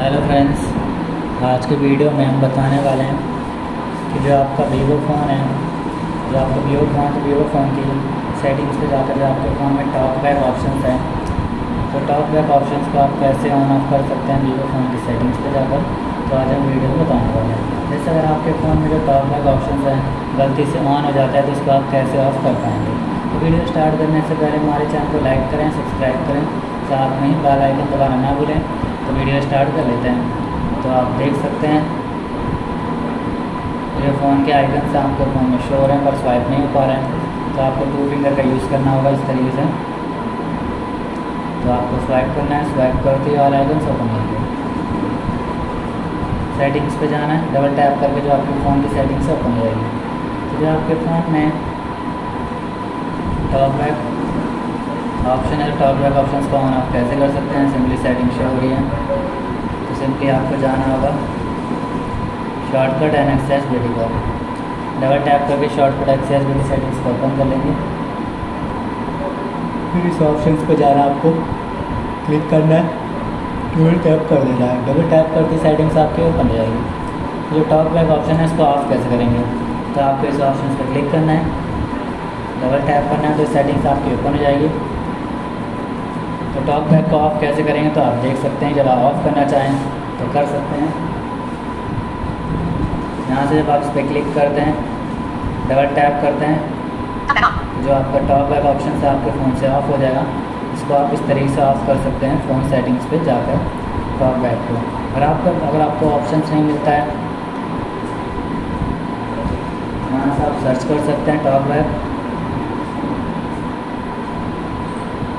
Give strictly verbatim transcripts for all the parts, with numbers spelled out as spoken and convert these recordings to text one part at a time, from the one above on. Hello friends, आज के video में हम बताने वाले हैं कि जो आपका वीवो फ़ोन है, जो आपका वीवो फ़ोन तो वीवो फ़ोन की सेटिंग्स पे जाकर जो आपके फ़ोन में टॉकबैक ऑप्शंस हैं, तो टॉकबैक ऑप्शंस को आप कैसे ऑन ऑफ कर सकते हैं वीवो फ़ोन की सेटिंग्स पे जाकर। तो आज हम वीडियो को बताने वाले हैं। जैसे अगर आपके फ़ोन में जो टॉकबैक ऑप्शन है गलती से ऑन हो जाता है तो उसको आप कैसे ऑफ कर पाएंगे। तो वीडियो स्टार्ट करने से पहले हमारे चैनल को लाइक करें, सब्सक्राइब करें, साथ में ही बेल आइकन दबाना ना भूलें। तो वीडियो स्टार्ट कर लेते हैं। तो आप देख सकते हैं मेरे फ़ोन के आइकन से आपके फ़ोन में शो हो रहे हैं पर स्वाइप नहीं हो पा रहे हैं। तो आपको टू फिंगर का यूज़ करना होगा इस तरीके से। तो आपको स्वाइप करना है, स्वाइप करते ही और आइकन से ओपन करते हैं, सेटिंग्स पे जाना है, डबल टैप करके जो आपके फ़ोन की सेटिंग्स ओपन हो जाएगी। तो जो आपके फ़ोन में टॉकबैक ऑप्शन है, टॉकबैक ऑप्शन को ऑन ऑफ कैसे कर सकते हैं, सिंपली सेटिंग शो हो रही है तो सिंपली आपको जाना होगा शॉर्टकट एंड एक्सेस बेटी पर, डबल टैप करके शॉर्टकट एक्सेस बेटी सेटिंग्स को ओपन कर लेंगे। फिर इस ऑप्शन पर जाना, आपको क्लिक करना है, डबल टैप कर देना है, डबल टैप करके सेटिंग्स आपके ओपन हो जाएगी। जो टॉकबैक ऑप्शन है इसको ऑफ कैसे करेंगे, तो आपको इस ऑप्शन पर क्लिक करना है, डबल टैप करना है, तो सेटिंग्स आपकी ओपन हो जाएगी। तो टॉकबैक को ऑफ कैसे करेंगे तो आप देख सकते हैं, जब आप ऑफ़ करना चाहें तो कर सकते हैं। यहाँ से जब आप इस पर क्लिक करते हैं, डबल टैप करते हैं, जो आपका टॉकबैक ऑप्शन है आपके फ़ोन से ऑफ हो जाएगा। इसको आप इस तरीके से ऑफ कर सकते हैं फ़ोन सेटिंग्स पे जाकर टॉकबैक को। और आपको अगर आपको ऑप्शन नहीं मिलता है वहाँ से आप सर्च कर सकते हैं टॉकबैक,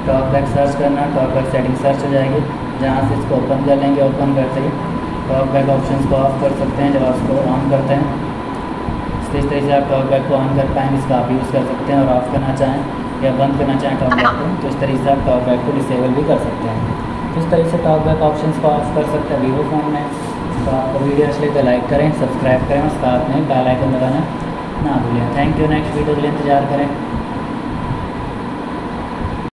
टॉकबैक सर्च करना, टॉकबैक सेटिंग सर्च हो जाएगी। जहाँ से इसको ओपन कर लेंगे, ओपन करते ही टॉकबैक ऑप्शंस को ऑफ कर सकते हैं। जब आप इसको ऑन करते हैं इस तरीके से आप टॉकबैक को ऑन कर पाएंगे, इसका आप यूज़ कर सकते हैं। और ऑफ़ करना चाहें या बंद करना चाहें टॉकबैक को, तो इस तरीके से आप टॉकबैक को डिसेबल भी कर सकते हैं। तो इस तरीके से टॉकबैक ऑप्शंस को ऑफ कर सकते हैं वीवो फ़ोन में। तो आपको वीडियो अच्छी लगे तो लाइक करें, सब्सक्राइब करें और साथ में बेल आइकन लगाना ना भूलें। Thank you. नेक्स्ट वीडियो के लिए इंतजार करें।